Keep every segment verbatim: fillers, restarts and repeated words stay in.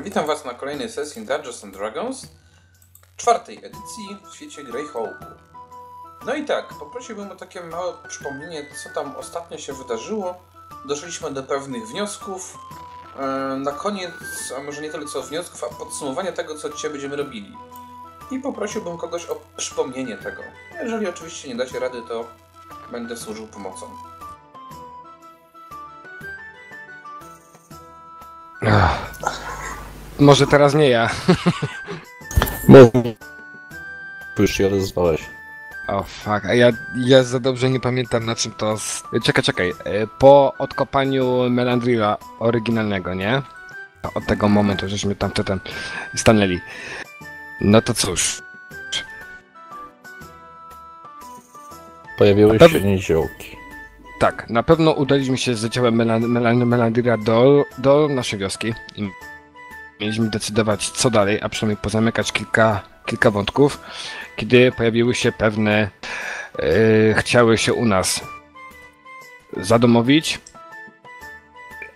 Witam Was na kolejnej sesji Dungeons and Dragons, czwartej edycji w świecie Greyhawku. No i tak, poprosiłbym o takie małe przypomnienie, co tam ostatnio się wydarzyło. Doszliśmy do pewnych wniosków. Na koniec, a może nie tyle co wniosków, a podsumowanie tego, co dzisiaj będziemy robili. I poprosiłbym kogoś o przypomnienie tego. Jeżeli oczywiście nie dacie rady, to będę służył pomocą. Ach, może teraz nie ja. Już się odezwałeś. O fuck, a ja, ja za dobrze nie pamiętam na czym to... Z... Czekaj, czekaj. Po odkopaniu Melandria oryginalnego, nie? Od tego momentu, żeśmy tam tam stanęli. No to cóż. Pojawiły się niziołki. Tak, na pewno udaliśmy się z ciałem Melandira do, do naszej wioski. I mieliśmy decydować co dalej, a przynajmniej pozamykać kilka, kilka wątków, kiedy pojawiły się pewne... Yy, chciały się u nas zadomowić,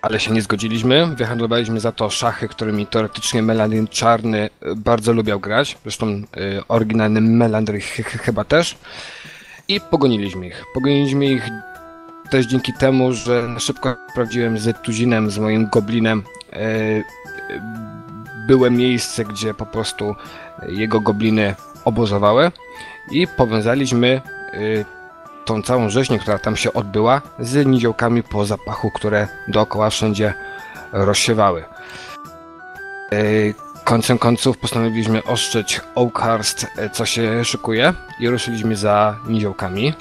ale się nie zgodziliśmy. Wyhandlowaliśmy za to szachy, którymi teoretycznie Melandir Czarny bardzo lubiał grać. Zresztą yy, oryginalny Melandir chyba też. I pogoniliśmy ich. Pogoniliśmy ich też dzięki temu, że szybko sprawdziłem z Tuzinem, z moim goblinem. Yy, było miejsce, gdzie po prostu jego gobliny obozowały i powiązaliśmy yy, tą całą rzeźnię, która tam się odbyła, z niziołkami po zapachu, które dookoła wszędzie rozsiewały. Yy, końcem końców postanowiliśmy ostrzyć Oakhurst, yy, co się szykuje, i ruszyliśmy za niziołkami.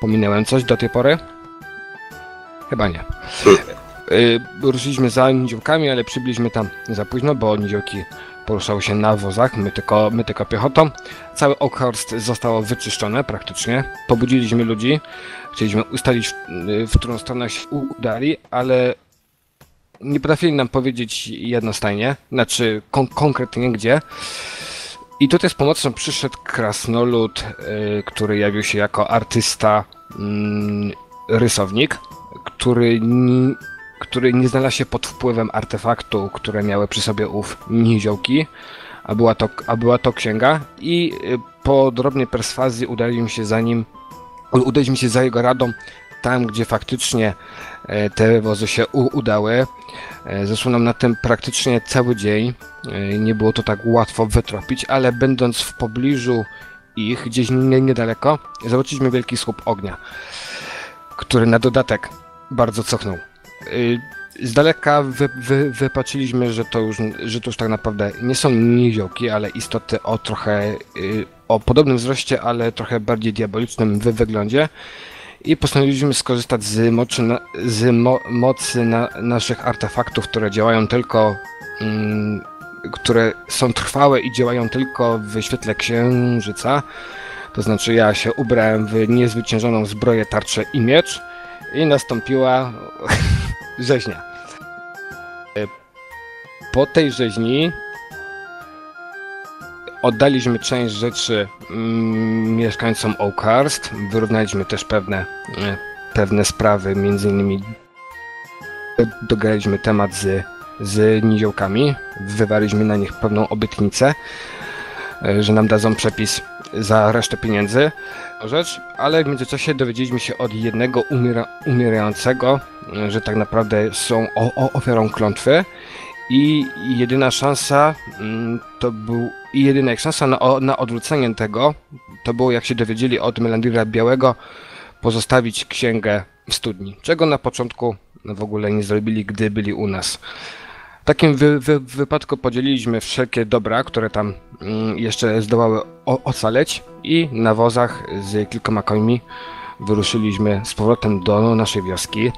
Pominęłem coś do tej pory? Chyba nie. Yy, ruszyliśmy za niziołkami, ale przybyliśmy tam za późno, bo niziołki poruszały się na wozach, my tylko, my tylko piechotą. Cały Oakhurst zostało wyczyszczone praktycznie. Pobudziliśmy ludzi, chcieliśmy ustalić, w, w którą stronę się udali, ale nie potrafili nam powiedzieć jednostajnie, znaczy kon konkretnie gdzie. I tutaj z pomocą przyszedł krasnolud, yy, który jawił się jako artysta, yy, rysownik, który... który nie znalazł się pod wpływem artefaktu, które miały przy sobie ów niziołki, a była to, a była to księga, i po drobnej perswazji udaliśmy się za nim, udaliśmy się za jego radą tam, gdzie faktycznie te wozy się udały. Zeszło nam na tym praktycznie cały dzień, nie było to tak łatwo wytropić, ale będąc w pobliżu ich, gdzieś niedaleko, zobaczyliśmy wielki słup ognia, który na dodatek bardzo cochnął. Z daleka wy, wy, wypatrzyliśmy, że to, już, że to już tak naprawdę nie są niziołki, ale istoty o trochę, o podobnym wzroście, ale trochę bardziej diabolicznym w wyglądzie, i postanowiliśmy skorzystać z mocy, z mo, mocy na, naszych artefaktów, które działają tylko, mm, które są trwałe i działają tylko w świetle księżyca. To znaczy ja się ubrałem w niezwyciężoną zbroję, tarczę i miecz i nastąpiła rzeźnia. Po tej rzeźni oddaliśmy część rzeczy mieszkańcom Oakhurst, wyrównaliśmy też pewne, pewne sprawy, między innymi dograliśmy temat z, z niziołkami, wywarliśmy na nich pewną obietnicę, że nam dadzą przepis za resztę pieniędzy, rzecz, ale w międzyczasie dowiedzieliśmy się od jednego umiera umierającego, że tak naprawdę są o o ofiarą klątwy, i jedyna szansa to był, i jedyna szansa na, na odwrócenie tego to było, jak się dowiedzieli od Melandira Białego, pozostawić księgę w studni, czego na początku w ogóle nie zrobili, gdy byli u nas. W takim wy, wy, wypadku podzieliliśmy wszelkie dobra, które tam mm, jeszcze zdołały o, ocaleć, i na wozach z kilkoma końmi wyruszyliśmy z powrotem do naszej wioski.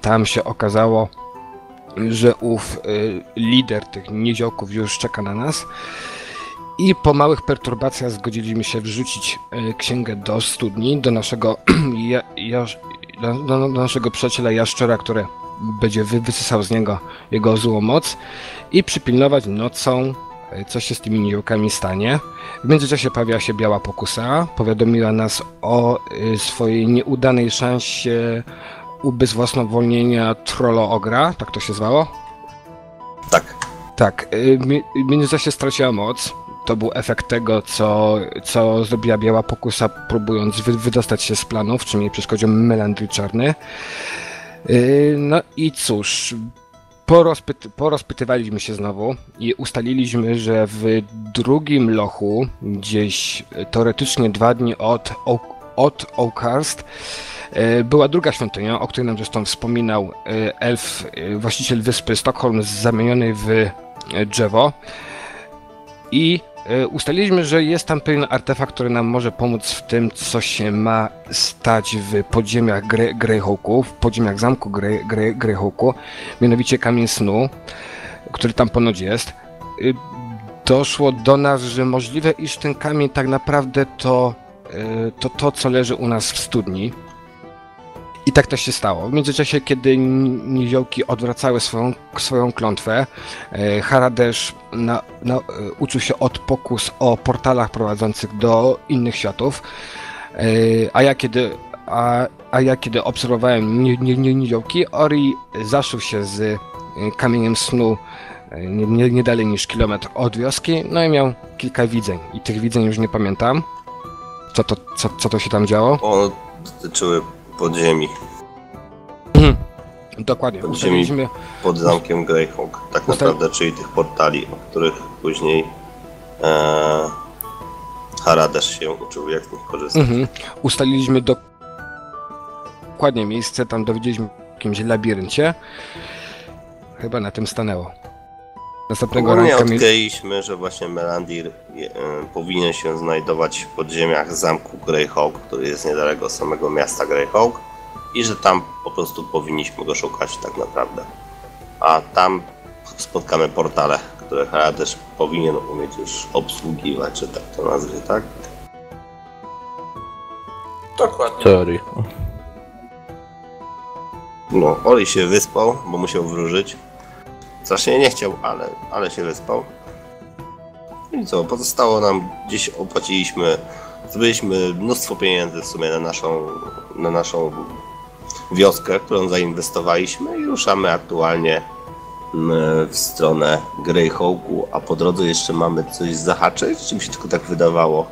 Tam się okazało, że ów y, lider tych niziołków już czeka na nas, i po małych perturbacjach zgodziliśmy się wrzucić y, księgę do studni, do naszego, ja, ja, do, do naszego przyjaciela jaszczura, który będzie wysysał z niego jego złą moc, i przypilnować nocą, co się z tymi niziołkami stanie. W międzyczasie pojawiła się Biała Pokusa, powiadomiła nas o swojej nieudanej szansie ubezwłasnowolnienia Troloogra, tak to się zwało? Tak. Tak, w międzyczasie straciła moc. To był efekt tego, co, co zrobiła Biała Pokusa, próbując wy, wydostać się z planów, czym jej przeszkodził Melandir Czarny. No i cóż, porozpyty, porozpytywaliśmy się znowu i ustaliliśmy, że w drugim lochu, gdzieś teoretycznie dwa dni od, od Oakhurst, była druga świątynia, o której nam zresztą wspominał elf, właściciel wyspy Sztokholm, zamieniony w drzewo. I ustaliliśmy, że jest tam pewien artefakt, który nam może pomóc w tym, co się ma stać w podziemiach Grey, Greyhawku, w podziemiach zamku Grey, Grey, Greyhawku, mianowicie Kamień Snu, który tam ponoć jest. Doszło do nas, że możliwe, iż ten kamień tak naprawdę to to, to co leży u nas w studni. I tak to się stało. W międzyczasie, kiedy niziołki odwracały swoją, swoją klątwę, Haradesz na, na, uczył się od pokus o portalach prowadzących do innych światów, a ja kiedy, a, a ja, kiedy obserwowałem niziołki, Ori zaszył się z Kamieniem Snu nie, nie, nie dalej niż kilometr od wioski, no i miał kilka widzeń. I tych widzeń już nie pamiętam, co to, co, co to się tam działo. One dotyczyły podziemi. Hmm, dokładnie. Podziemi pod zamkiem Greyhawk, tak Ustal... naprawdę, czyli tych portali, o których później ee, Haradesz się uczył, jak z nich korzystać. Mm-hmm. Ustaliliśmy do... dokładnie miejsce, tam dowiedzieliśmy w jakimś labiryncie. Chyba na tym stanęło. Następnego ranka odkryliśmy, że właśnie Melandir je, e, powinien się znajdować w podziemiach zamku Greyhawk, który jest niedaleko samego miasta Greyhawk, i że tam po prostu powinniśmy go szukać tak naprawdę. A tam spotkamy portale, które Haradesz powinien umieć już obsługiwać, czy tak to nazwie, tak? Dokładnie. Ori. No, Ori się wyspał, bo musiał wróżyć. Strasznie nie chciał, ale, ale się wyspał. I co, pozostało nam, gdzieś opłaciliśmy, zdobyliśmy mnóstwo pieniędzy w sumie na naszą, na naszą wioskę, którą zainwestowaliśmy, i ruszamy aktualnie w stronę Greyhawku, a po drodze jeszcze mamy coś zahaczyć, czy mi się tylko tak wydawało,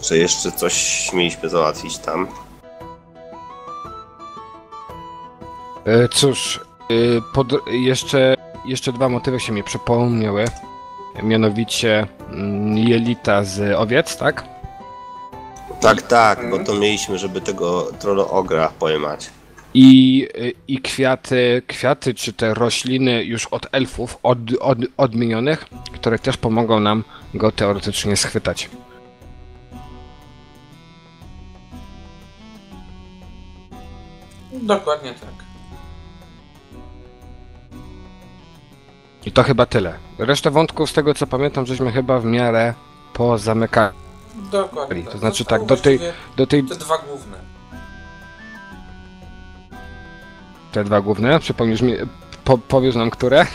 że jeszcze coś mieliśmy załatwić tam. E, cóż... Pod, jeszcze, jeszcze dwa motywy się mi przypomniały, mianowicie jelita z owiec, tak? Tak, tak, bo to mieliśmy, żeby tego troloogra pojmać. I, i kwiaty, kwiaty, czy te rośliny już od elfów, od, od, odmienionych, które też pomogą nam go teoretycznie schwytać. Dokładnie tak. I to chyba tyle. Resztę wątków, z tego co pamiętam, żeśmy chyba w miarę pozamykali. Dokładnie. To znaczy tak, do tej, do tej... Te dwa główne. Te dwa główne? Przypomnisz mi... Po, powiesz nam, które?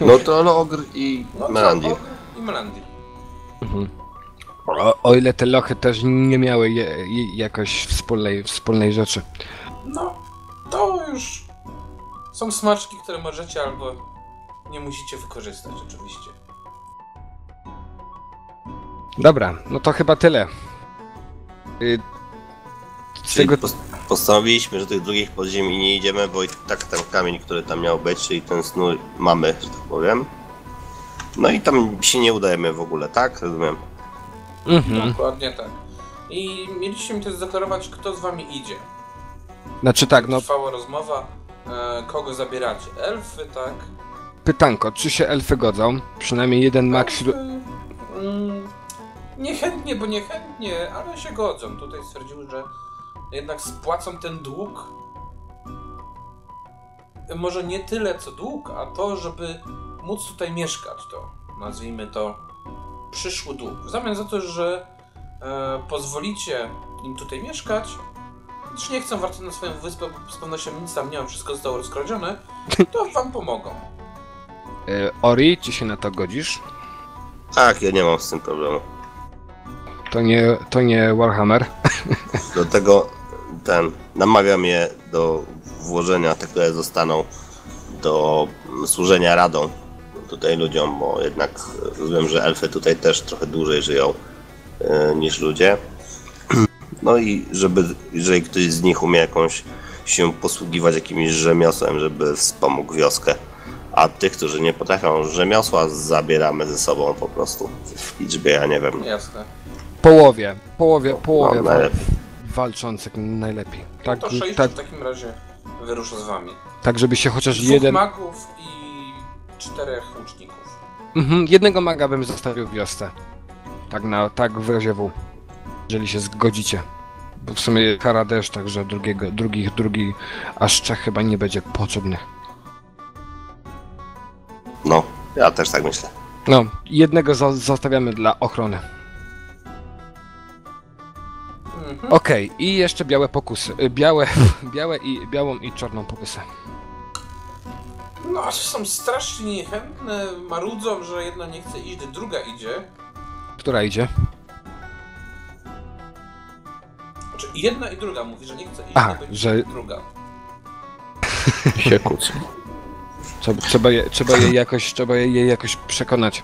No to Logr i no, Melandir. Ogr i Melandir. Mhm. O, o ile te lochy też nie miały je, je, jakoś wspólnej, wspólnej rzeczy. No, to już... Są smaczki, które możecie albo... nie musicie wykorzystać, oczywiście. Dobra, no to chyba tyle. Yy, czyli tego... post postanowiliśmy, że tych drugich podziemi nie idziemy, bo i tak ten kamień, który tam miał być, czyli ten snu mamy, że tak powiem. No i tam się nie udajemy w ogóle, tak? Rozumiem. Mhm. Dokładnie tak. I mieliśmy też zadeklarować, kto z wami idzie. Znaczy tak, no... Trwała rozmowa, kogo zabieracie. Elfy, tak? Pytanko, czy się elfy godzą? Przynajmniej jeden mag... Hmm, niechętnie, bo niechętnie, ale się godzą. Tutaj stwierdziły, że jednak spłacą ten dług. Może nie tyle, co dług, a to, żeby móc tutaj mieszkać. To, nazwijmy to, przyszły dług. W zamian za to, że e, pozwolicie im tutaj mieszkać, czy nie chcą wracać na swoją wyspę, bo z pewnością nic tam nie mam, wszystko zostało rozkradzione, to wam pomogą. Ori, czy się na to godzisz? Tak, ja nie mam z tym problemu. To nie, to nie Warhammer. Do tego ten, namawiam je do włożenia, te które zostaną, do służenia radą. tutaj ludziom, bo jednak rozumiem, że elfy tutaj też trochę dłużej żyją y, niż ludzie. No i żeby, jeżeli ktoś z nich umie jakąś się posługiwać jakimś rzemiosłem, żeby wspomógł wioskę. A tych, którzy nie potrafią rzemiosła, zabieramy ze sobą po prostu w liczbie, ja nie wiem. Jasne. Połowie, połowie, połowie no, wal walczących najlepiej. Tak, no to sześć tak, w takim razie wyruszę z wami. Tak, żeby się chociaż Dwóch jeden... magów i czterech łuczników. Mhm, jednego maga bym zostawił w wiosce. Tak, na, tak w razie W. Jeżeli się zgodzicie. Bo w sumie Haradesz, także drugiego, drugich, drugi aż trzech chyba nie będzie potrzebnych. No, ja też tak myślę. No, jednego za zostawiamy dla ochrony. Mhm. Okej, okay, i jeszcze białe pokusy. Białe, białe i białą i czarną pokusę. No, aż są strasznie niechętne, marudzą, że jedna nie chce iść, druga idzie. Która idzie? Znaczy, jedna i druga mówi, że nie chce iść, a że druga. się kłócą. Trzeba je, trzeba je jakoś, trzeba je jakoś przekonać.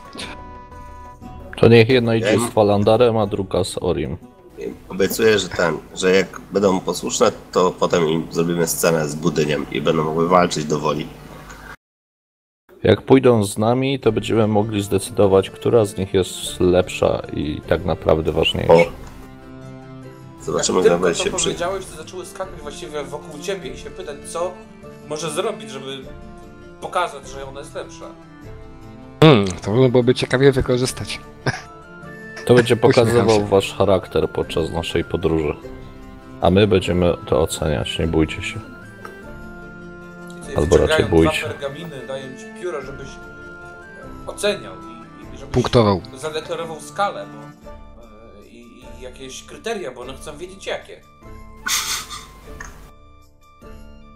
To niech jedna idzie z Falandarem, a druga z Orim. Obiecuję, że ten, że jak będą posłuszne, to potem im zrobimy scenę z budyniem i będą mogły walczyć do woli. Jak pójdą z nami, to będziemy mogli zdecydować, która z nich jest lepsza i tak naprawdę ważniejsza. O. Zobaczymy, jak tylko się to powiedziałeś, to zaczęły skakać właściwie wokół ciebie i się pytać, co może zrobić, żeby pokazać, że ona jest lepsza. Hmm, to byłoby ciekawie wykorzystać. To będzie pokazywał wasz charakter podczas naszej podróży. A my będziemy to oceniać, nie bójcie się. Albo raczej bójcie się. Pergaminy, daję ci pióro, żebyś oceniał i, i żebyś punktował. Zadeklarował skalę bo, i, i jakieś kryteria, bo one chcą wiedzieć jakie.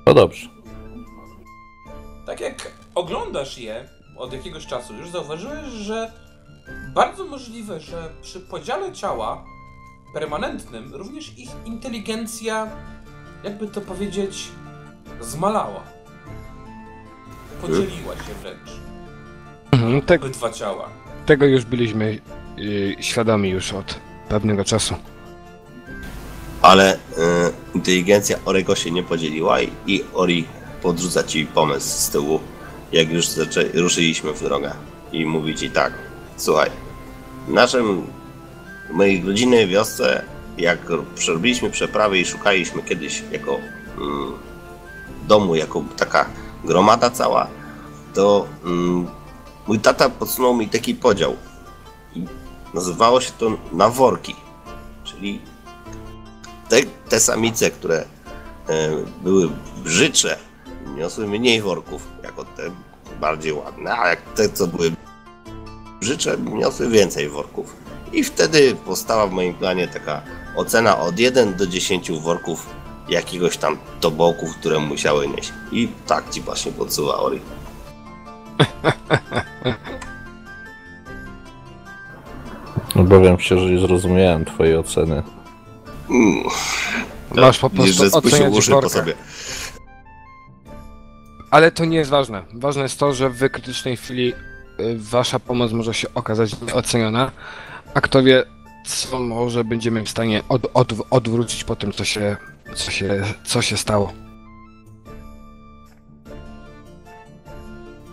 No dobrze. Tak jak oglądasz je od jakiegoś czasu, już zauważyłeś, że bardzo możliwe, że przy podziale ciała permanentnym również ich inteligencja, jakby to powiedzieć, zmalała. Podzieliła się wręcz. Mhm, te, obydwa ciała. Tego już byliśmy yy, świadomi już od pewnego czasu. Ale yy, inteligencja Orego się nie podzieliła i, i Ori podrzuca ci pomysł z tyłu, jak już ruszyliśmy w drogę i mówi ci tak, słuchaj, w naszym, w mojej rodzinnej wiosce, jak przerobiliśmy przeprawy i szukaliśmy kiedyś jako mm, domu, jako taka gromada cała, to mm, mój tata podsunął mi taki podział i nazywało się to na worki, czyli te, te samice, które y, były brzycze, niosły mniej worków, jako te bardziej ładne, a jak te, co były brzycze, niosły więcej worków. I wtedy powstała w moim planie taka ocena od jeden do dziesięciu worków jakiegoś tam tobołków, które musiały nieść. I tak ci właśnie podsuwa Ori. Obawiam się, że nie zrozumiałem twojej oceny. Mm. Masz po prostu oceniać po sobie. Ale to nie jest ważne. Ważne jest to, że w krytycznej chwili wasza pomoc może się okazać nieoceniona, a kto wie, co może będziemy w stanie od, od, odwrócić po tym, co się, co się, co się stało.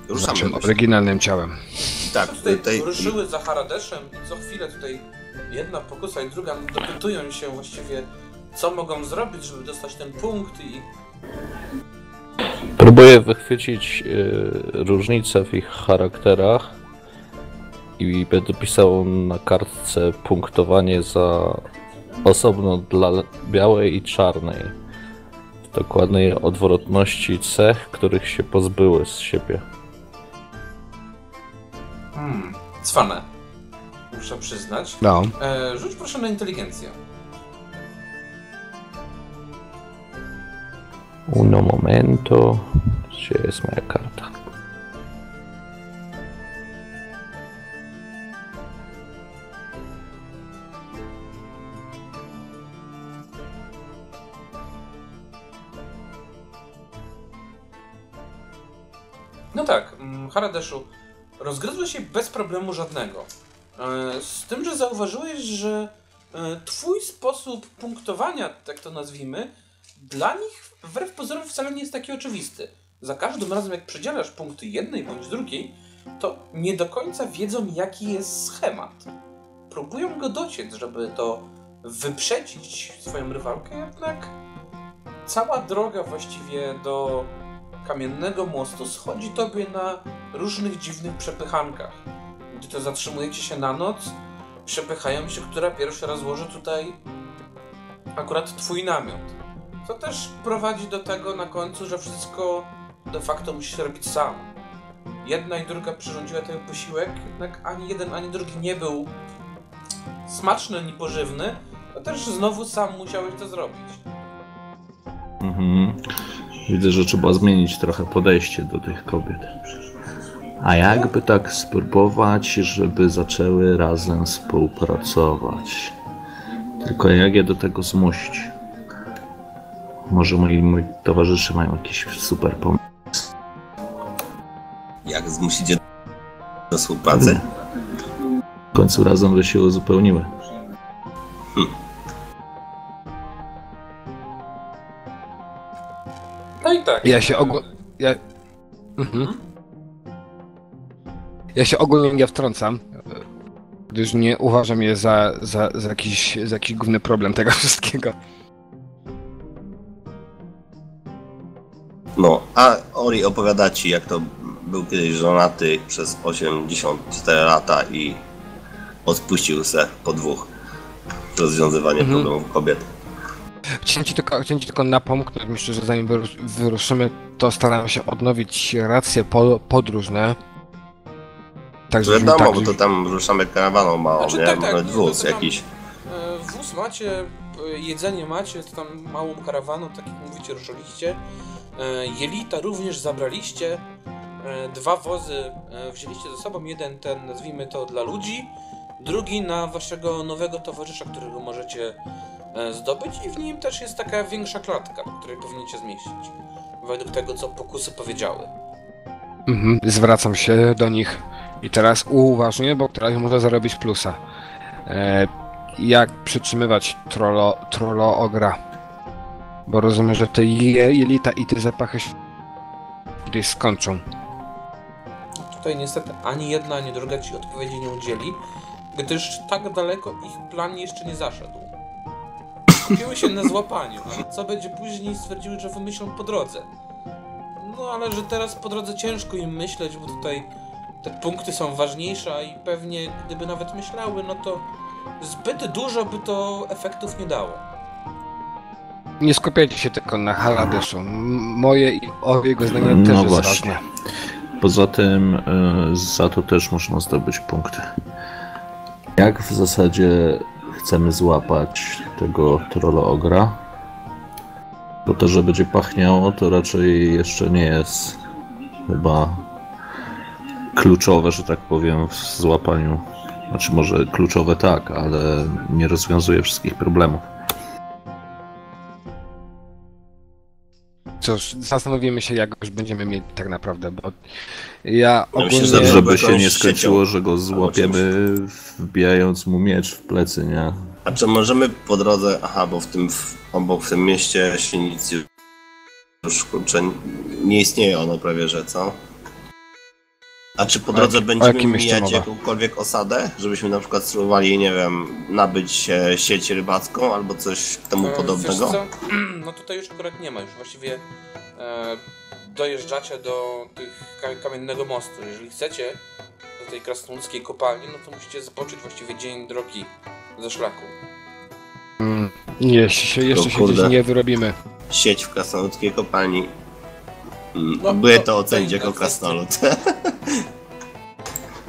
Ruszamy naszym oryginalnym ciałem. Tak, tutaj, tutaj ruszyły za Haradeszem i co chwilę tutaj jedna pokusa i druga dopytują się właściwie, co mogą zrobić, żeby dostać ten punkt i... Próbuję wychwycić y, różnice w ich charakterach i będę pisał na kartce punktowanie za osobno dla białej i czarnej w dokładnej odwrotności cech, których się pozbyły z siebie. Hmm, cwane. Muszę przyznać. No. E, rzuć proszę na inteligencję. Uno momento, gdzie jest moja karta? No tak, Haradeszu, Rozgryzłeś się bez problemu żadnego. Z tym, że zauważyłeś, że twój sposób punktowania, tak to nazwijmy, dla nich wbrew pozorom wcale nie jest taki oczywisty. Za każdym razem, jak przedzielasz punkty jednej bądź drugiej, to nie do końca wiedzą, jaki jest schemat. Próbują go dociec, żeby to wyprzedzić swoją rywalkę, jednak cała droga właściwie do Kamiennego Mostu schodzi tobie na różnych dziwnych przepychankach. Gdy to zatrzymujecie się na noc, przepychają się, która pierwsza rozłoży tutaj akurat twój namiot. Co też prowadzi do tego na końcu, że wszystko de facto musisz robić sam. Jedna i druga przyrządziła ten posiłek, jednak ani jeden, ani drugi nie był smaczny ani pożywny, to też znowu sam musiałeś to zrobić. Mhm. Widzę, że trzeba zmienić trochę podejście do tych kobiet. A jakby tak spróbować, żeby zaczęły razem współpracować. Tylko jak je do tego zmusić? Może moi, moi towarzysze mają jakiś super pomysł. Jak zmusicie do współpracy? Hmm. W końcu razem by się uzupełniły. Hmm. No i tak. Ja się ogólnie... Ja... Mhm. ja się ogólnie nie wtrącam, gdyż nie uważam je za, za, za, jakiś, za jakiś główny problem tego wszystkiego. No, a Ori opowiada ci, jak to był kiedyś żonaty przez osiemdziesiąt cztery lata i odpuścił se po dwóch rozwiązywanie mm-hmm. problemów kobiet. Chciałem ci tylko, chciałem ci tylko napomknąć, myślę, że zanim wyruszymy, to staramy się odnowić racje po, podróżne. Tak, że wiadomo, tak, bo to tam ruszamy karawaną małą, znaczy, nie? Tak, tak, wóz tak, jakiś. Tam, wóz macie, jedzenie macie, to tam małą karawaną, tak jak mówicie, ruszyliście. Jelita również zabraliście, dwa wozy wzięliście ze sobą, jeden ten, nazwijmy to, dla ludzi, drugi na waszego nowego towarzysza, którego możecie zdobyć i w nim też jest taka większa klatka, do której powinniście zmieścić, według tego, co pokusy powiedziały. Mhm, zwracam się do nich i teraz uważnie, bo teraz może zarobić plusa. E, jak przytrzymywać trolo, trolo ogra? Bo rozumiem, że te jelita i te zapachy się gdzieś skończą. Tutaj niestety ani jedna, ani druga ci odpowiedzi nie udzieli, gdyż tak daleko ich plan jeszcze nie zaszedł. Skupiły się na złapaniu, a co będzie później, stwierdziły, że wymyślą po drodze. No ale że teraz po drodze ciężko im myśleć, bo tutaj te punkty są ważniejsze i pewnie gdyby nawet myślały, no to zbyt dużo by to efektów nie dało. Nie skupiajcie się tylko na Haradeszu. Moje i o jego zdanie no też jest właśnie. Ważne. Poza tym y, za to też można zdobyć punkty. Jak w zasadzie chcemy złapać tego trolla ogra? Bo to, że będzie pachniało, to raczej jeszcze nie jest chyba kluczowe, że tak powiem, w złapaniu. Znaczy może kluczowe tak, ale nie rozwiązuje wszystkich problemów. Cóż, zastanowimy się, jak już będziemy mieli tak naprawdę, bo ja ogólnie... Ja myślę, żeby się nie skończyło, że go złapiemy wbijając mu miecz w plecy, nie? A czy możemy po drodze... Aha, bo w tym, w, obok w tym mieście się nic już, kurczę, nie istnieje ono prawie, że co? A czy po drodze a, będziemy mijać jakąkolwiek osadę? Żebyśmy na przykład spróbowali, nie wiem, nabyć sieć rybacką albo coś temu e, podobnego? No tutaj już akurat nie ma, już właściwie e, dojeżdżacie do tych Kamiennego Mostu. Jeżeli chcecie do tej krasnoludzkiej kopalni, no to musicie zboczyć właściwie dzień drogi ze szlaku. Mm, jeśli się, jeszcze się gdzieś nie wyrobimy. Sieć w krasnoludzkiej kopalni. No, by to ocenić jako krasnolud.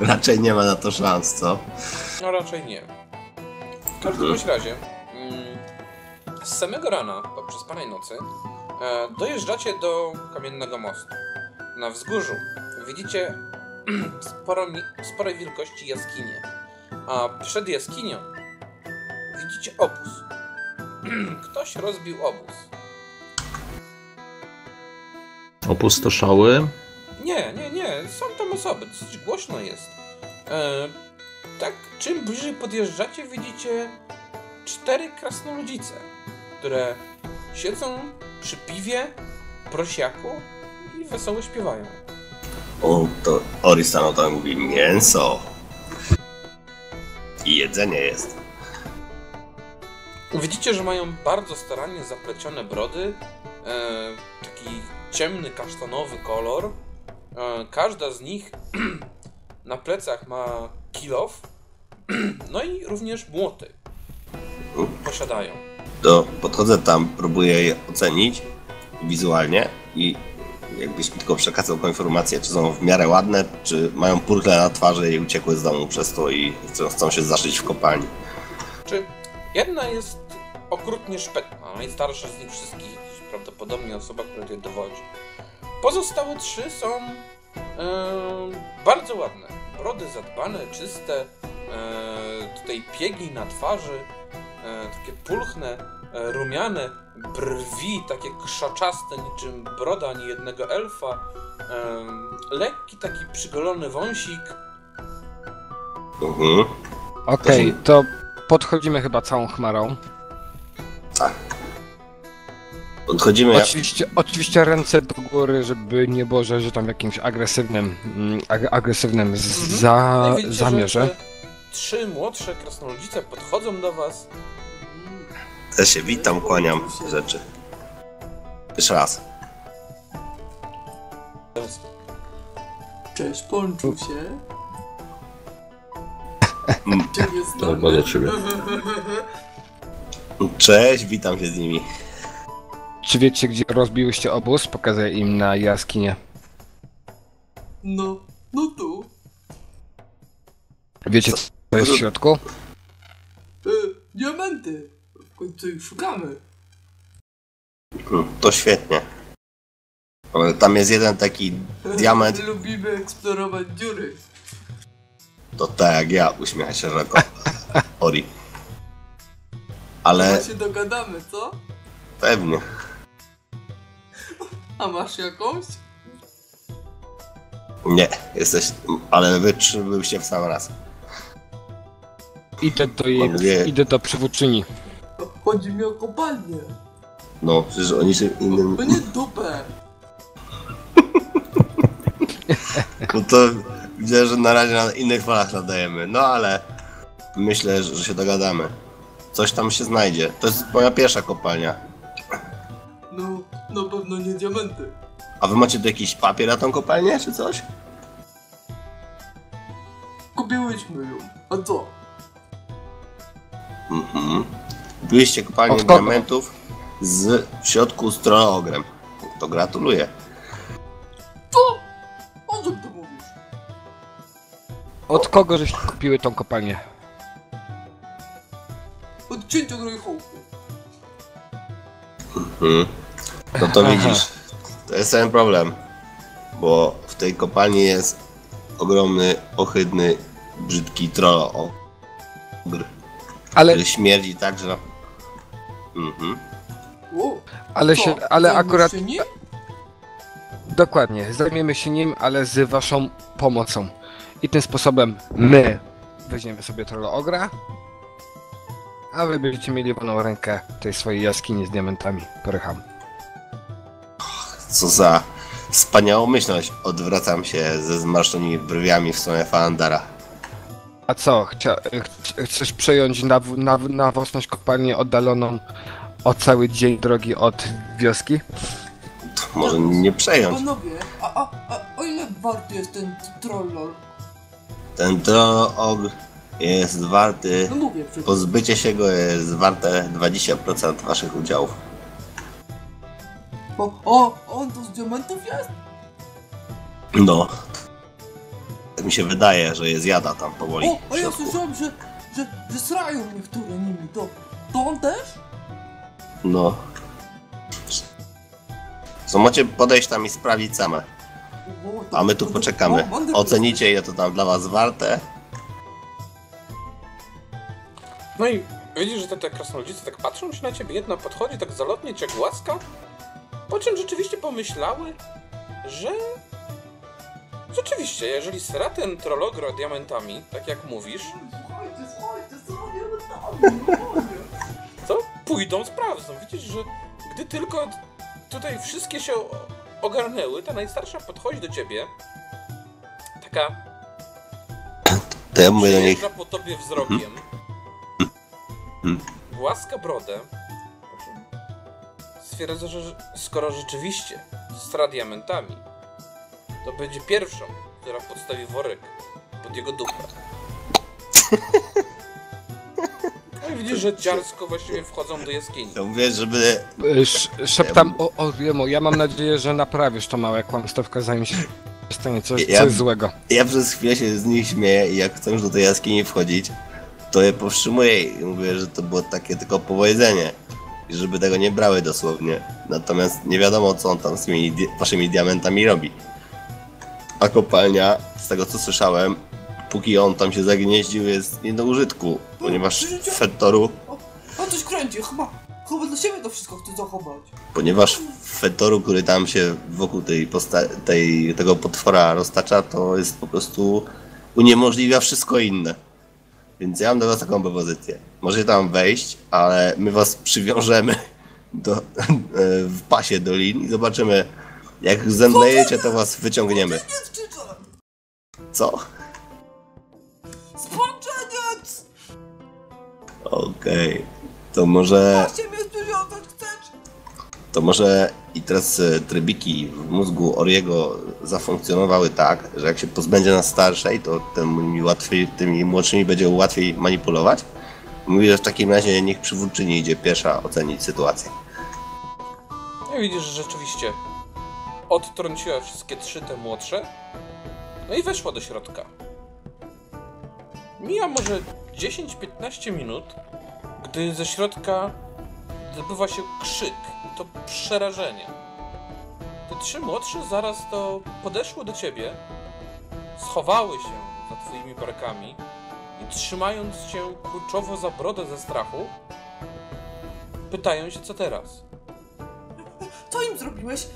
Raczej nie ma na to szans, co? No raczej nie. W każdym hmm. razie z samego rana, poprzez panej nocy, dojeżdżacie do Kamiennego Mostu. Na wzgórzu widzicie sporo, sporej wielkości jaskinię, a przed jaskinią widzicie obóz. Ktoś rozbił obóz. Opustoszały? Nie, nie, nie, są tam osoby, dosyć głośno jest. E, tak, czym bliżej podjeżdżacie, widzicie cztery krasnoludzice, które siedzą przy piwie, prosiaku i wesoło śpiewają. O, to Ori stanął tam i mówi, mięso! I jedzenie jest. Widzicie, że mają bardzo starannie zaplecione brody, e, taki ciemny, kasztanowy kolor. E, każda z nich na plecach ma kilof, no i również młoty posiadają. To podchodzę tam, próbuję je ocenić wizualnie i jakbyś mi tylko przekazał informację, czy są w miarę ładne, czy mają purple na twarzy i uciekły z domu przez to i chcą, chcą się zaszyć w kopalni. Czy jedna jest okrutnie szpetna, najstarsza z nich wszystkich, prawdopodobnie osoba, która tutaj dowodzi. Pozostałe trzy są yy, bardzo ładne. Brody zadbane, czyste, yy, tutaj piegi na twarzy, yy, takie pulchne, yy, rumiane, brwi takie krzaczaste, niczym broda ani jednego elfa, yy, lekki taki przygolony wąsik. Mhm. Okej, okay, to podchodzimy chyba całą chmarą. Tak. Podchodzimy... Oczywiście, oczywiście ręce do góry, żeby nie Boże, że tam jakimś agresywnym, ag agresywnym z za no wiecie, zamierze. Trzy młodsze krasnoludzice podchodzą do was. Ja się witam, kłaniam rzeczy. Jeszcze raz. Cześć, połączył się. Normalnie ciebie. Cześć, witam się z nimi. Czy wiecie, gdzie rozbiłyście obóz? Pokazuję im na jaskinie. No, no tu. Wiecie, co, co jest w środku? E, diamenty. W końcu ich szukamy. To świetnie. Tam jest jeden taki diament. Lubimy eksplorować dziury. To tak jak ja, uśmiecha się rzeko. Ori. Ale... Chyba się dogadamy, co? Pewnie. A masz jakąś? Nie, jesteś... ale wytrzymył się w sam raz. Idę do jej... Mówię... idę do przywódczyni. Chodzi mi o kopalnię. No, przecież o niczym innym... No nie dupę! No to widzę, że na razie na innych falach nadajemy, no ale... myślę, że się dogadamy. Coś tam się znajdzie. To jest moja pierwsza kopalnia. No, na pewno nie diamenty. A wy macie tu jakiś papier na tą kopalnię, czy coś? Kupiłyśmy ją. A co? Mhm. Kupiłyście kopalnię Od diamentów z, w środku z trollogrem. To gratuluję. Co? O czym ty mówisz? Od kogo żeście kupiły tą kopalnię? Odcięcie Greyhawku. Mhm. No to widzisz, to jest ten problem, bo w tej kopalni jest ogromny, ohydny, brzydki troll ogr, ale... który śmierdzi tak, że... Mhm. O, ale się, ale akurat... Się nim? Dokładnie, zajmiemy się nim, ale z waszą pomocą. I tym sposobem my weźmiemy sobie troll ogra. A wy będziecie mieli wolną rękę tej swojej jaskini z diamentami, porycham. Co za wspaniałomyślność. Odwracam się ze zmarszczonymi brwiami w stronę Falandara. A co, chcia, ch chcesz przejąć na, na, na własność kopalnię oddaloną o cały dzień drogi od wioski? To może nie przejąć. Panowie, a, a, a o ile warty jest ten trollor? Ten trollor... jest warty, no mówię, pozbycie się go jest warte dwadzieścia procent waszych udziałów. O, o, on to z diamentów jest? No. Tak mi się wydaje, że je zjada tam powoli. O, a ja słyszałem, że, że, że srają niektóre nimi, to, to on też? No. Co, macie podejść tam i sprawdzić same. A my tu poczekamy. Ocenicie je, to tam dla was warte. No i widzisz, że te, te krasnoludzice tak patrzą się na ciebie, jedna podchodzi, tak zalotnie cię głaska, po czym rzeczywiście pomyślały, że Rzeczywiście, jeżeli sra ten trollogro diamentami, tak jak mówisz... to pójdą, sprawdzą. Widzisz, że gdy tylko tutaj wszystkie się ogarnęły, ta najstarsza podchodzi do ciebie, taka... to ja mówię do nich... po tobie wzrokiem, głaska brodę, stwierdza, że skoro rzeczywiście sra diamentami, to będzie pierwszą, która podstawi worek pod jego dupę. No i widzisz, że ciarsko właściwie wchodzą do jaskini. To mówię, żeby... Sz- szeptam o Oriemu, ja mam nadzieję, że naprawisz to małe kłamstewkę, zanim się stanie coś, ja, coś złego. Ja przez chwilę się z nich śmieję i jak chcę już do tej jaskini wchodzić, to je powstrzymuję i mówię, że to było takie tylko powiedzenie. I żeby tego nie brały dosłownie. Natomiast nie wiadomo, co on tam z tymi di- waszymi diamentami robi. A kopalnia, z tego co słyszałem, póki on tam się zagnieździł, jest nie do użytku, ponieważ Fetoru... On coś kręci, chyba, chyba dla siebie to wszystko chce zachować. Ponieważ Fetoru, który tam się wokół tej, posta- tej tego potwora roztacza, to jest po prostu uniemożliwia wszystko inne. Więc ja mam do was taką propozycję. Możecie tam wejść, ale my was przywiążemy do, w pasie do lin i zobaczymy, jak zemdlejecie, to was wyciągniemy. Co? Spłączeniec! Okej, okay. To może... To może i teraz trybiki w mózgu Oriego zafunkcjonowały tak, że jak się pozbędzie nas starszej, to tymi, łatwiej, tymi młodszymi będzie łatwiej manipulować. Mówi, że w takim razie niech przywódczyni idzie piesza ocenić sytuację. No widzisz, że rzeczywiście odtrąciła wszystkie trzy te młodsze, no i weszła do środka. Mija może dziesięć piętnaście minut, gdy ze środka zdobywa się krzyk, to przerażenie. Te trzy młodsze zaraz to podeszły do ciebie, schowały się za twoimi barkami i trzymając cię kurczowo za brodę ze strachu, pytają się, co teraz. Co im zrobiłeś?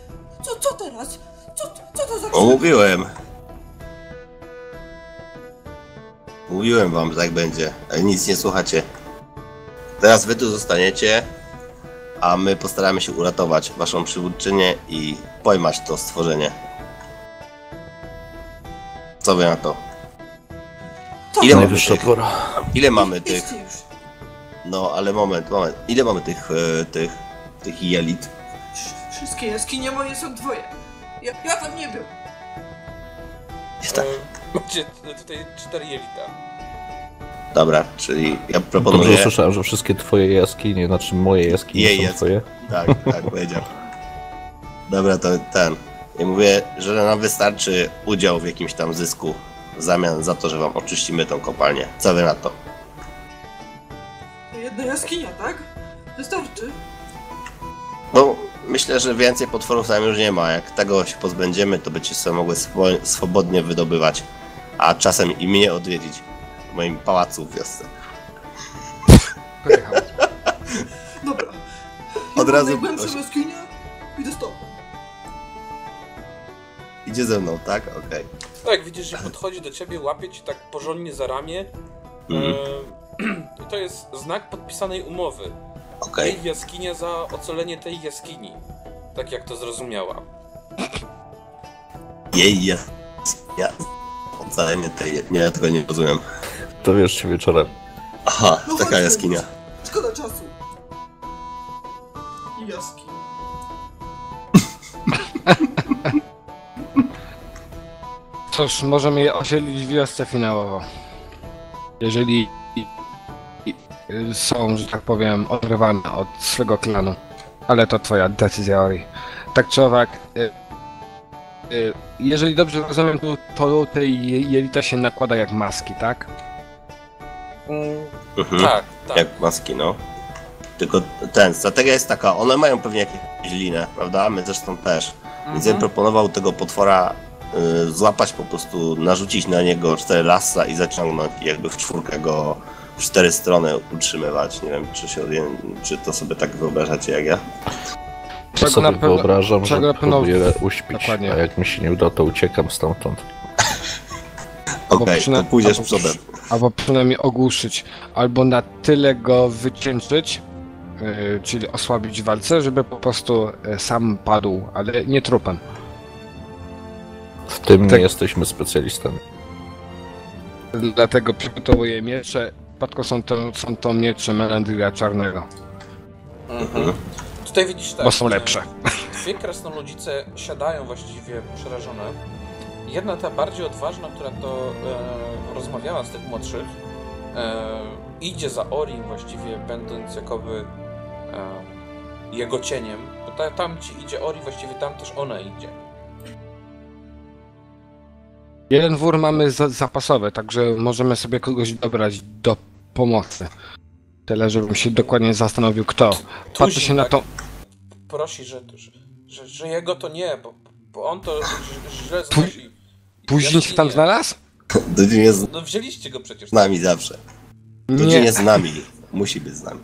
Co, co teraz? Co, co to za krzyk? Mówiłem. Mówiłem wam, że tak będzie, ale nic nie słuchacie. Teraz wy tu zostaniecie, a my postaramy się uratować waszą przywódczynię i pojmać to stworzenie. Co wy na to? Ile mamy tych? Ile mamy tych? No ale moment, moment. Ile mamy tych, tych, tych jelit? Wszystkie jaskinie moje są twoje. Ja, ja tam nie był. Tak. Macie tutaj cztery jelita. Dobra, czyli ja proponuję... Dobrze usłyszałem, że wszystkie twoje jaskinie, znaczy moje jaskinie Jej są jask... twoje. Tak, tak powiedział. Dobra, to ten. Ja mówię, że nam wystarczy udział w jakimś tam zysku w zamian za to, że wam oczyścimy tą kopalnię. Co wy na to? Jedna jaskinia, tak? Wystarczy? No... Myślę, że więcej potworów tam już nie ma. Jak tego się pozbędziemy, to będziecie sobie mogły swobodnie wydobywać, a czasem i mnie odwiedzić w moim pałacu w wiosce. Dobra. Od razu... Najgłębsza jaskinia i do stopu. Idzie ze mną, tak? Okej. Okay. Tak, widzisz, że podchodzi do ciebie, łapie cię tak porządnie za ramię. Mm. Eee, to jest znak podpisanej umowy. Okay. Tej jaskinia za ocalenie tej jaskini. Tak jak to zrozumiała. Jej jaskinia. Ocalenie tej... Nie, ja tego nie rozumiem. To wiesz się wieczorem. Aha, no taka jaskinia. Szkoda czasu. I jaskinia. Cóż, możemy je osiedlić w wiosce finałowo. Jeżeli... są, że tak powiem, oderwane od swego klanu. Ale to twoja decyzja, Ori. Tak czy owak, y, y, jeżeli dobrze rozumiem, to, to te jelita się nakłada jak maski, tak? Mhm. Tak, tak. Jak maski, no. Tylko ten, strategia jest taka, one mają pewnie jakieś linę, prawda? My zresztą też. Mhm. Więc ja bym proponował tego potwora y, złapać po prostu, narzucić na niego cztery lasa i zaciągnąć jakby w czwórkę go... W cztery strony utrzymywać. Nie wiem, czy się czy to sobie tak wyobrażacie jak ja. Ja sobie wyobrażam, że próbuję uśpić, a jak mi się nie uda, to uciekam stamtąd. Okej, okay, to pójdziesz albo, przodem. Albo przynajmniej ogłuszyć, albo na tyle go wycieńczyć, yy, czyli osłabić w walce, żeby po prostu sam padł, ale nie trupem. W tym tak, nie jesteśmy specjalistami. Dlatego przygotowuję miecze. W przypadku są to, są to miecze Melandria Czarnego. Mhm. Tutaj widzisz tak. Bo są lepsze. Dwie krasnoludzice siadają właściwie przerażone. Jedna ta bardziej odważna, która to e, rozmawiała z tych młodszych, e, idzie za Orim właściwie, będąc jakoby e, jego cieniem. Bo ta, tam ci idzie Ori, właściwie tam też ona idzie. Jeden wór mamy za, zapasowy, także możemy sobie kogoś dobrać do pomocy. Tyle, żebym się dokładnie zastanowił, kto. Patrzy się na to. Prosi, że, że, że jego to nie, bo, bo on to źle znosi. Później się tam znalazł? Jest... No wzięliście go przecież. Z nami zawsze. Tuzin jest z nami. Musi być z nami.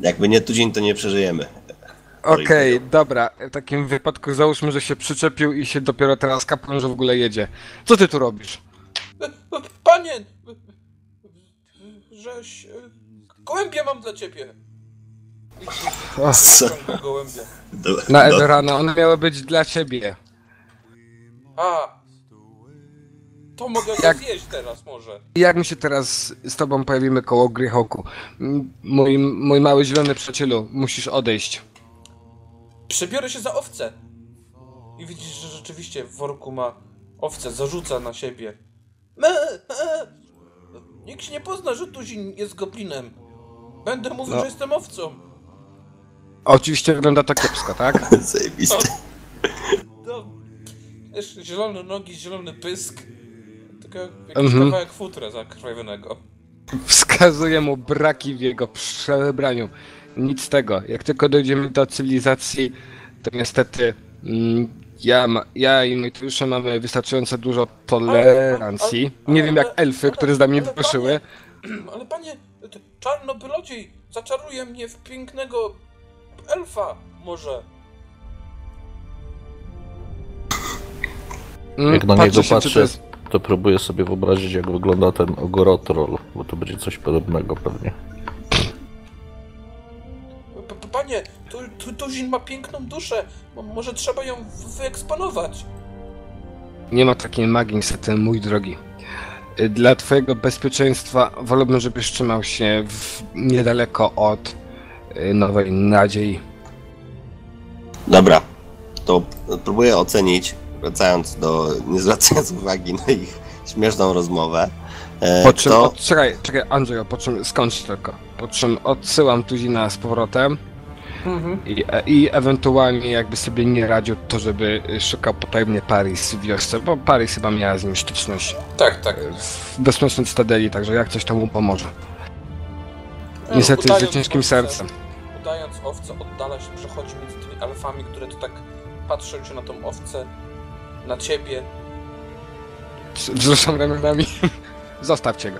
Jakby nie Tuzin, to nie przeżyjemy. Okej, okay, dobra. W takim wypadku załóżmy, że się przyczepił i się dopiero teraz kapnął, że w ogóle jedzie. Co ty tu robisz? Panie! Żeś... Gołębia mam dla ciebie! Gołębia. Na Edorano, one miały być dla ciebie. A! To mogę jak, zjeść teraz może. Jak my się teraz z tobą pojawimy koło Greyhawku? Mój, mój mały zielony przyjacielu, musisz odejść. Przebiorę się za owcę! I widzisz, że rzeczywiście w worku ma owce, zarzuca na siebie. Me, me. Nikt się nie pozna, że Tuzin jest goblinem. Będę mówił, no, że jestem owcą. Oczywiście wygląda to kiepsko, tak? Zajebiste. No, wiesz, zielone nogi, zielony pysk. Tylko jakiś mm-hmm. kawałek futra zakrwawionego. Wskazuje mu braki w jego przebraniu. Nic z tego. Jak tylko dojdziemy do cywilizacji, to niestety mm, ja, ma, ja i my tu już mamy wystarczająco dużo tolerancji. Ale, ale, nie ale, wiem jak ale, elfy, ale, które z nami wyszyły. Ale, ale panie, czarnobylodziej zaczaruje mnie w pięknego elfa może. Mm, jak na niego patrzę, to, jest... to próbuję sobie wyobrazić, jak wygląda ten ogorotrol, bo to będzie coś podobnego pewnie. Panie, tu, tu, Tuzin ma piękną duszę. Może trzeba ją wyeksponować. Nie ma takiej magii, niestety, mój drogi. Dla twojego bezpieczeństwa wolałbym, żebyś trzymał się w, niedaleko od Nowej Nadziei. Dobra, to próbuję ocenić, wracając do, nie zwracając uwagi na ich śmieszną rozmowę. Po czym, to... od, czekaj, czekaj, Andrzej, po czym skończ tylko. Po czym odsyłam Tuzina z powrotem. Mhm. I, I ewentualnie jakby sobie nie radził, to żeby szukał potajemnie Paris w wiosce, bo Paris chyba miała z nim styczność. Tak, tak. W bezpiecznej cytadeli, także jak coś to mu pomoże. No, niestety z ciężkim sercem. Udając owce, oddala się, przechodzi między tymi elfami, które to tak patrzą się na tą owcę, na ciebie. Wzruszam ramionami. Zostawcie go.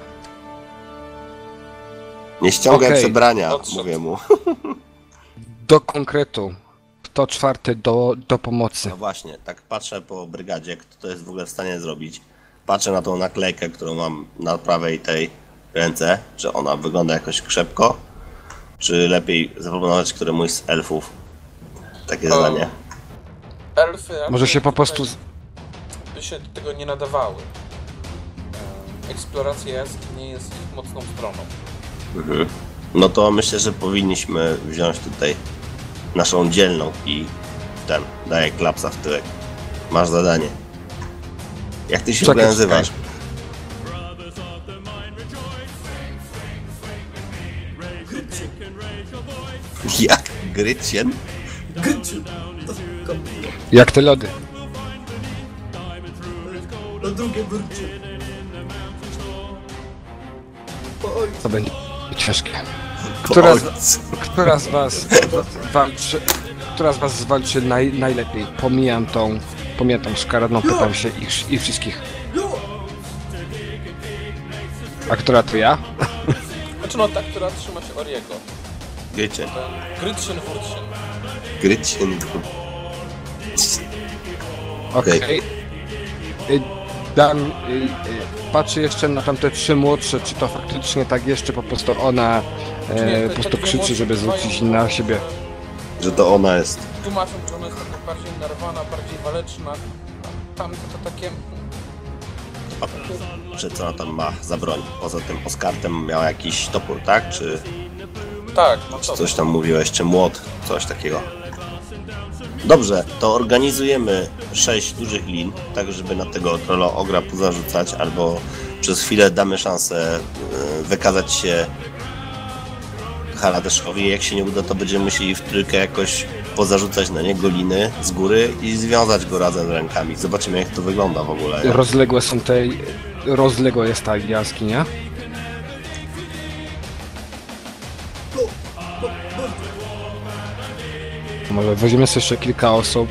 Nie ściągaj okay. przebrania, Odszedł. mówię mu. Do konkretu. To czwarte do, do pomocy. No właśnie, tak patrzę po brygadzie, kto to jest w ogóle w stanie zrobić. Patrzę na tą naklejkę, którą mam na prawej tej ręce. Czy ona wygląda jakoś krzepko? Czy lepiej zaproponować któremuś z elfów? Takie um, zadanie. Elfy... Może się po prostu... by się do tego nie nadawały. Eksploracja jaskini jest ich mocną stroną. Mhm. No to myślę, że powinniśmy wziąć tutaj naszą dzielną i ten, daję klapsa w tyłek. Masz zadanie. Jak ty się czekaj, nazywasz? Czekaj. Jak? Gretchen? Gretchen? Jak te lody? Na drugie wrócie. To będzie ciężkie. Która z, która z was walczy, która z was zwalczy naj, najlepiej? Pomijam tą, pomijam tą szkaradną, pytam się ich, ich wszystkich. A która to ja? Znaczy no ta, która trzyma się Oriego. Grycie. Grytszyn Wurtszyn. Grytszyn Wurtszyn. Okej. Dan y, y, patrzy jeszcze na tamte trzy młodsze, czy to faktycznie tak jeszcze po prostu ona e, po prostu krzyczy, żeby zwrócić na siebie. Że to ona jest. Tłumaczą, że ona jest taka bardziej nerwana, bardziej waleczna. Tam to takie... O, czy co ona tam ma za broń? Poza tym Oskartem miała jakiś topór, tak? Czy... Tak, no to... Czy coś tam mówiłeś, czy młot, coś takiego. Dobrze, to organizujemy sześć dużych lin, tak żeby na tego trolla ogra pozarzucać, albo przez chwilę damy szansę wykazać się Haradeszowi. Jak się nie uda, to będziemy musieli w trójkę jakoś pozarzucać na niego liny z góry i związać go razem rękami. Zobaczymy, jak to wygląda w ogóle. Jak... Rozległe są te... Rozległa jest ta jaskinia. Może weźmiemy sobie jeszcze kilka osób.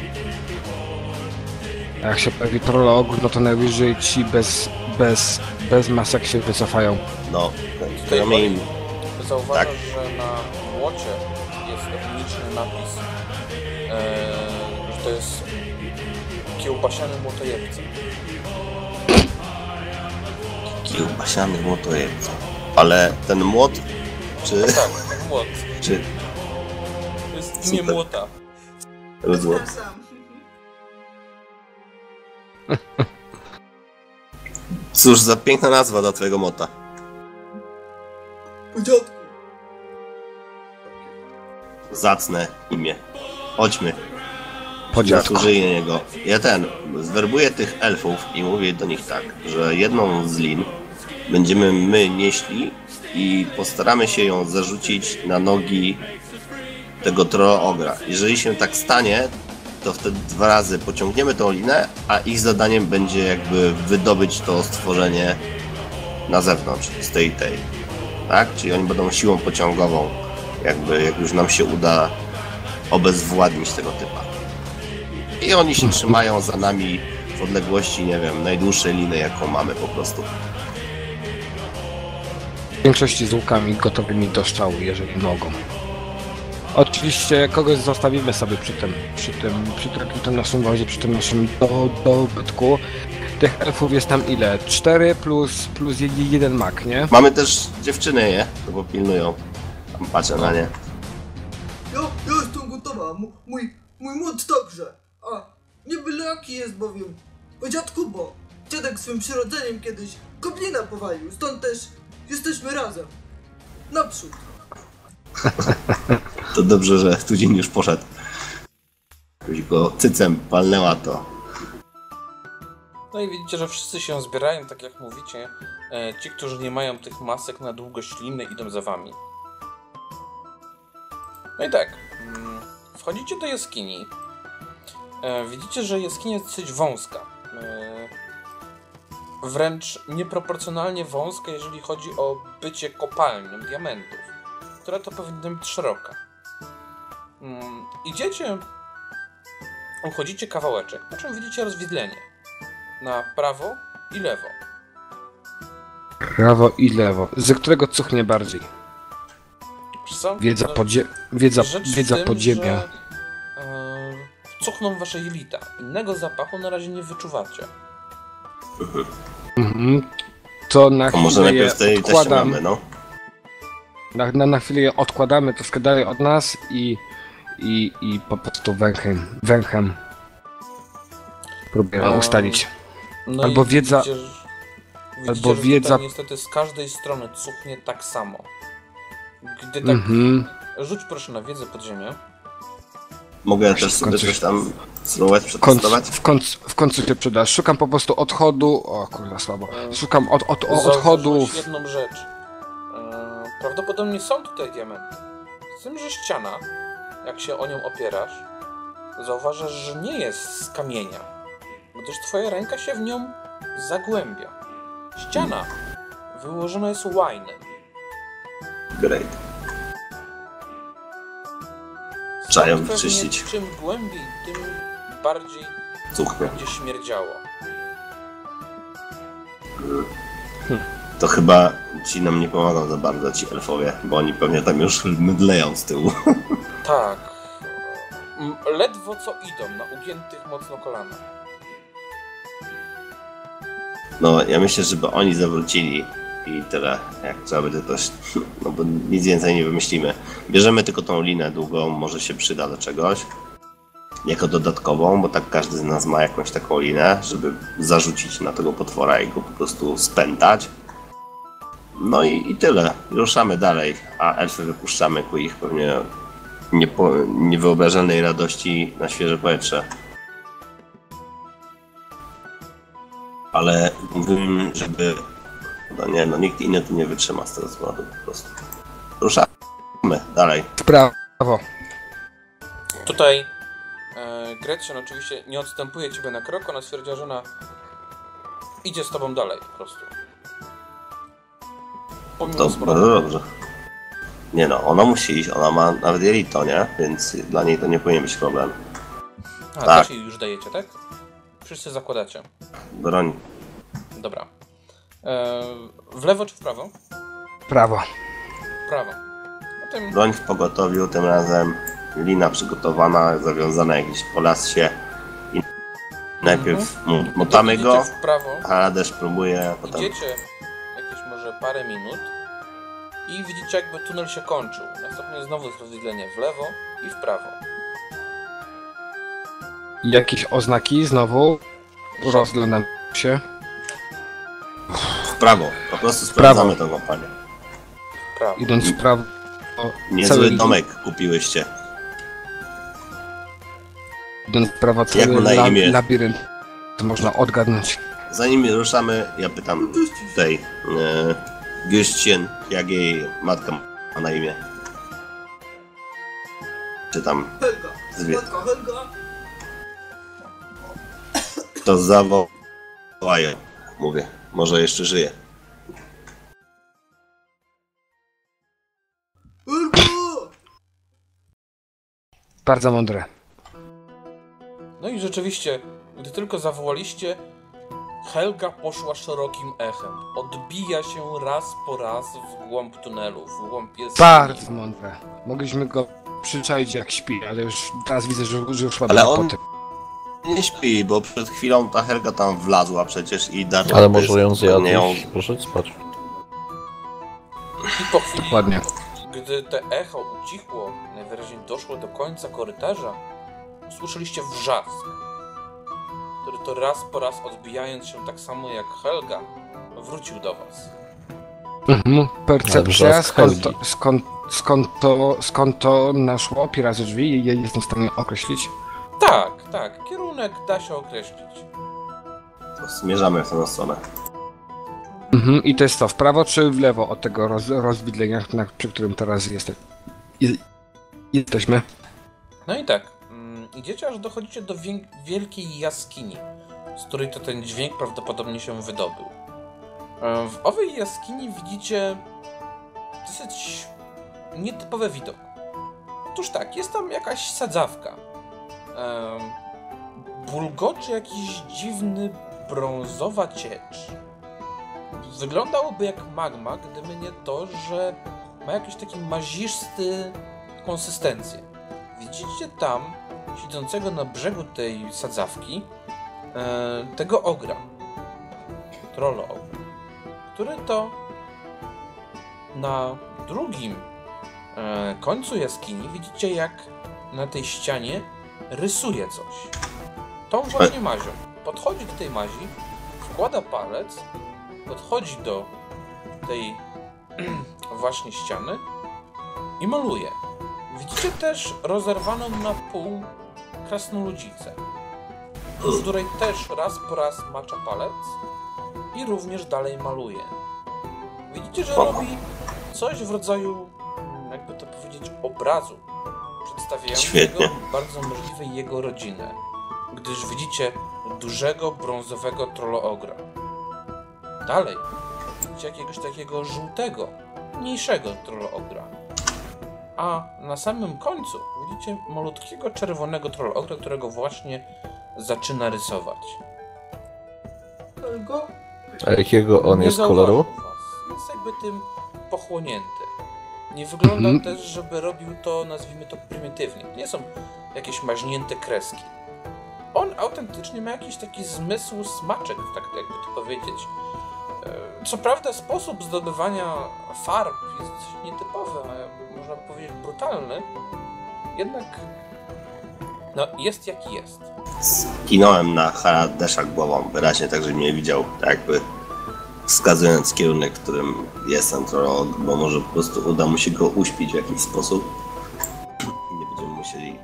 A jak się pojawi prolog, no to najwyżej ci bez, bez, bez masek się wycofają. No, to ja mam im... Zauważasz, tak, że na młocie jest etniczny napis, e, że to jest Kiełbasiany Młotojewca. Kiełbasiany Młotojewca. Ale ten młot, czy... No tak, młot. Czy... Nie młota. Rozumiem. Cóż za piękna nazwa dla twojego mota. Dziadku. Zacne imię. Chodźmy. Zasłużyję niego. Ja ten, zwerbuję tych elfów i mówię do nich tak, że jedną z lin będziemy my nieśli i postaramy się ją zarzucić na nogi tego troll-ogra. Jeżeli się tak stanie, to wtedy dwa razy pociągniemy tą linę, a ich zadaniem będzie jakby wydobyć to stworzenie na zewnątrz, z tej tej. Tak? Czyli oni będą siłą pociągową, jakby jak już nam się uda obezwładnić tego typa. I oni się trzymają za nami w odległości, nie wiem, najdłuższej liny, jaką mamy po prostu. W większości z łukami gotowymi do strzału, jeżeli mogą. Oczywiście kogoś zostawimy sobie przy tym, przy tym, przy tym, przy tym naszym wozie, przy tym naszym do, dobytku. Tych elfów jest tam ile? Cztery plus, plus jeden mak, nie? Mamy też dziewczyny, nie? To bo pilnują. Tam patrzę na nie. Ja, ja jestem gotowa, M mój, mój młot także. A, nie byle jaki jest bowiem. O dziadku, bo dziadek swym przyrodzeniem kiedyś goblina powalił, stąd też jesteśmy razem. Naprzód. To dobrze, że Tuzin już poszedł. Ktoś go cycem palnęła to. No i widzicie, że wszyscy się zbierają, tak jak mówicie. E, ci, którzy nie mają tych masek na długość liny, idą za wami. No i tak. Wchodzicie do jaskini. E, widzicie, że jaskinia jest dosyć wąska. E, wręcz nieproporcjonalnie wąska, jeżeli chodzi o bycie kopalnią diamentów, która to powinna być szeroka. Mm, idziecie, uchodzicie kawałeczek, po czym widzicie rozwidlenie na prawo i lewo. Prawo i lewo, ze którego cuchnie bardziej. Co? Wiedza, no, podzie wiedza, wiedza tym, podziemia. Że, yy, cuchną wasze jelita. Innego zapachu na razie nie wyczuwacie. Mhm. To na chwilę może najpierw tej też mamy, no. Na, na, na chwilę je odkładamy troszkę dalej od nas i, i, i po prostu węchem, węchem próbujemy um, ustalić. No albo wiedza, widzicie, że, albo widzicie, wiedza... Że niestety z każdej strony cuchnie tak samo. Gdy tak... Mm-hmm. Rzuć proszę na wiedzę podziemia. Mogę ja też sobie coś tam spróbować przetestować? W końcu, w końcu się przyda. Szukam po prostu odchodu... O kurwa, słabo. Szukam od, od, od odchodów... jedną rzecz. Prawdopodobnie są tutaj diamenty. Z tym, że ściana, jak się o nią opierasz, zauważasz, że nie jest z kamienia, bo też twoja ręka się w nią zagłębia. Ściana wyłożona jest łajnem. Great. Trzeba ją wyczyścić. Czym głębiej, tym bardziej będzie śmierdziało. Hmm. To chyba ci nam nie pomogą za bardzo, ci elfowie, bo oni pewnie tam już mydleją z tyłu. Tak. Ledwo co idą na ugiętych mocno kolanach. No, ja myślę, żeby oni zawrócili i tyle, jak trzeba będzie też, no bo nic więcej nie wymyślimy. Bierzemy tylko tą linę długą, może się przyda do czegoś, jako dodatkową, bo tak każdy z nas ma jakąś taką linę, żeby zarzucić na tego potwora i go po prostu spętać. No i, i tyle, ruszamy dalej, a elfy wypuszczamy ku ich pewnie niepo, niewyobrażalnej radości na świeże powietrze. Ale mówimy, żeby... No nie, no nikt inny tu nie wytrzyma z tego zgładu po prostu. Ruszamy dalej. W prawo. Tutaj e, Gretchen oczywiście nie odstępuje ciebie na krok, ona stwierdziła, że ona idzie z tobą dalej po prostu. To bardzo dobrze. Nie no, ona musi iść, ona ma nawet jelito, nie? Więc dla niej to nie powinien być problem. A, tak. Też jej już dajecie, tak? Wszyscy zakładacie. Broń. Dobra. Eee, w lewo czy w prawo? Prawo. Prawo. Tym... Broń w pogotowiu, tym razem lina przygotowana, zawiązana jakiś po lasie. I najpierw mhm. motamy go, w prawo. Haradesz próbuje, potem... Idziecie jakieś może parę minut i widzicie, jakby tunel się kończył. Następnie znowu jest rozwidlenie w lewo i w prawo. Jakieś oznaki znowu? Rozglądam się. W prawo, po prostu sprawdzamy to łapanie. Idąc w prawo... Niezły domek kupiłyście. Idąc w prawo cały la labirynt. To można odgadnąć. Zanim ruszamy, ja pytam tej... E, Gretchen, jak jej matka ma na imię? Czy tam... Helga. Helga. To zawołają, mówię. Może jeszcze żyje. Bardzo mądre. No i rzeczywiście, gdy tylko zawołaliście, Helga poszła szerokim echem. Odbija się raz po raz w głąb tunelu, w głąb jest. Bardzo mądre. Mogliśmy go przyczaić jak śpi, ale już teraz widzę, że już ładnie potem. Nie śpi, bo przed chwilą ta Helga tam wlazła przecież i darła. Ale może ją zjadłeś, ją... proszę spać. I po chwili, dokładnie. Gdy te echo ucichło, najwyraźniej doszło do końca korytarza, usłyszeliście wrzask, który to raz po raz odbijając się tak samo jak Helga, wrócił do was. Mhm, percepcja, skąd to, skąd, skąd, to, skąd to naszło, opiera ze drzwi, ja jestem w stanie określić. Tak, tak. Kierunek da się określić. To zmierzamy w tę stronę. Mhm, i to jest to w prawo czy w lewo od tego roz, rozwidlenia, na, przy którym teraz jeste, je, jesteśmy? No i tak. Mm, idziecie, aż dochodzicie do wiek, wielkiej jaskini, z której to ten dźwięk prawdopodobnie się wydobył. W owej jaskini widzicie dosyć nietypowy widok. Otóż tak, jest tam jakaś sadzawka. Bulgoczy jakiś dziwny, brązowa ciecz. Wyglądałoby jak magma, gdyby nie to, że ma jakiś taki mazisty konsystencję. Widzicie tam, siedzącego na brzegu tej sadzawki, tego ogra. Trollo ogra. Który to na drugim końcu jaskini widzicie, jak na tej ścianie rysuje coś. Tą właśnie mazią. Podchodzi do tej mazi, wkłada palec, podchodzi do tej właśnie ściany i maluje. Widzicie też rozerwaną na pół krasnoludzicę, z której też raz po raz macza palec i również dalej maluje. Widzicie, że robi coś w rodzaju, jakby to powiedzieć, obrazu. Przedstawiającego bardzo możliwe jego rodzinę, gdyż widzicie dużego, brązowego troloogra. Dalej widzicie jakiegoś takiego żółtego, mniejszego troloogra. A na samym końcu widzicie malutkiego, czerwonego troloogra, którego właśnie zaczyna rysować. Go... A jakiego on jest koloru? Jest jakby tym pochłonięty. Nie wygląda mhm. też, żeby robił to, nazwijmy to, prymitywnie. Nie są jakieś maźnięte kreski. on autentycznie ma jakiś taki zmysł smaczek, tak jakby to powiedzieć. Co prawda sposób zdobywania farb jest nietypowy, a można by powiedzieć brutalny, jednak no, jest jak jest. Skinąłem na Haradesza głową wyraźnie, tak że mnie widział, tak jakby wskazując kierunek, w którym jestem, bo może po prostu uda mu się go uśpić w jakiś sposób. Nie będziemy musieli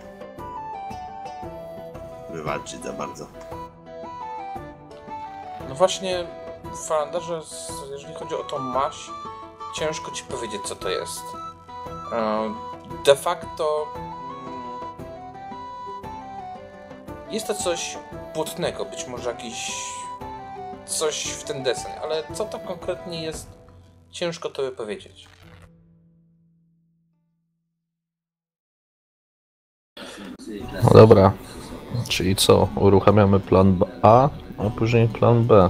wywalczyć za bardzo. No właśnie, Falandarze, jeżeli chodzi o tą maść, ciężko ci powiedzieć, co to jest. De facto jest to coś błotnego, być może jakiś coś w ten deseń, ale co to konkretnie jest, ciężko tobie powiedzieć. No dobra, czyli co? Uruchamiamy plan A, a później plan B.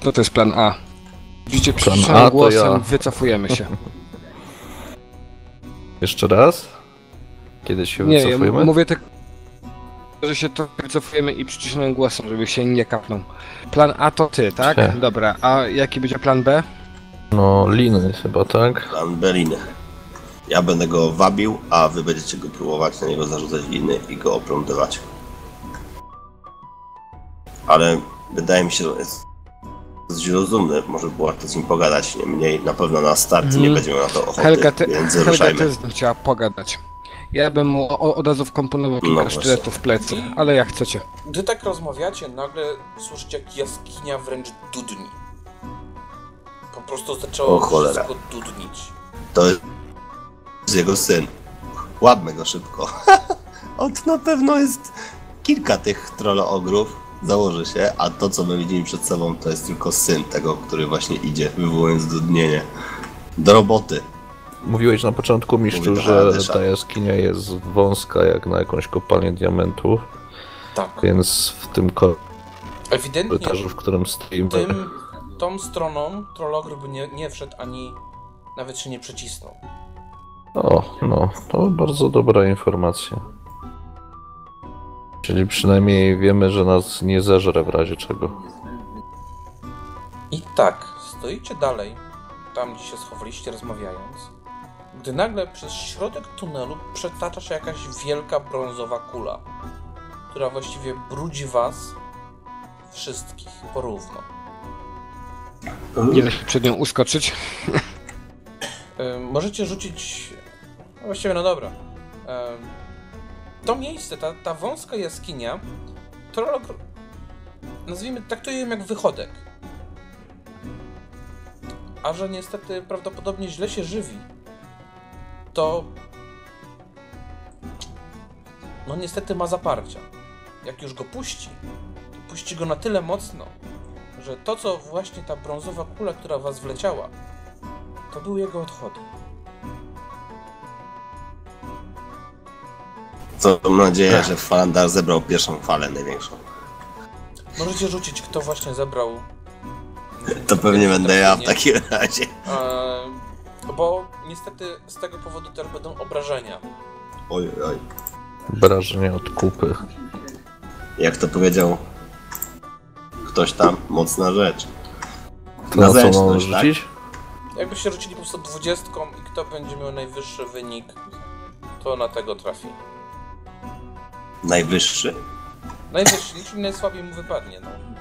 To to jest plan A. Widzicie, przyszłym głosem ja. Wycofujemy się. Jeszcze raz? Kiedy się nie, wycofujemy? Ja mówię tak, że się to wycofujemy i przycisnąłem głosem, żeby się nie kapnął. Plan A to ty, tak? Cie. Dobra, a jaki będzie plan B? No, liny chyba, tak? Plan B liny. Ja będę go wabił, a wy będziecie go próbować na niego zarzucać liny i go oplądywać. Ale wydaje mi się, że jest rozumny, może by było z nim pogadać, nie mniej, na pewno na start mm. nie będziemy na to ochoty, Helga ty, więc ruszajmy. Helga też chciała pogadać. Ja bym mu o, od razu wkomponował kilka no sztyletów w plecy, ale jak chcecie. Gdy tak rozmawiacie, nagle słyszycie, jak jaskinia wręcz dudni. Po prostu zaczęło o, cholera. Wszystko dudnić. To jest jego syn. Łapmy go szybko. On na pewno jest kilka tych trolloogrów. Założy się, a to, co my widzimy przed sobą, to jest tylko syn tego, który właśnie idzie, wywołując dudnienie. Do roboty. Mówiłeś na początku, mistrzu, że ta jaskinia jest wąska jak na jakąś kopalnię diamentów. Tak. Więc w tym korytarzu, w którym stoimy... Tym, tą stroną trollogryb nie, nie wszedł, ani nawet się nie przycisnął. O, no, to bardzo dobra informacja. Czyli przynajmniej wiemy, że nas nie zeżre w razie czego. I tak, stoicie dalej, tam gdzie się schowaliście rozmawiając, gdy nagle przez środek tunelu przetacza się jakaś wielka brązowa kula, która właściwie brudzi was wszystkich porówno. Nie da się przed nią uskoczyć? Możecie rzucić... No właściwie, no dobra. To miejsce, ta, ta wąska jaskinia, trollog, nazwijmy, traktuje ją jak wychodek. A że niestety prawdopodobnie źle się żywi, to no niestety ma zaparcia. Jak już go puści, to puści go na tyle mocno, że to, co właśnie ta brązowa kula, która w was wleciała, to były jego odchody. Co, mam nadzieję, że Falandar zebrał pierwszą falę największą. Możecie rzucić, kto właśnie zebrał... To pewnie będę ja w takim razie. Eee, bo niestety z tego powodu też będą obrażenia. Oj, oj. Obrażenia od kupy. Jak to powiedział ktoś tam, mocna rzecz. To na co mam rzucić? Tak? Jakby się rzucili po prostu dwudziestką i kto będzie miał najwyższy wynik, to na tego trafi. Najwyższy? Najwyższy, niczym najsłabiej mu wypadnie, no.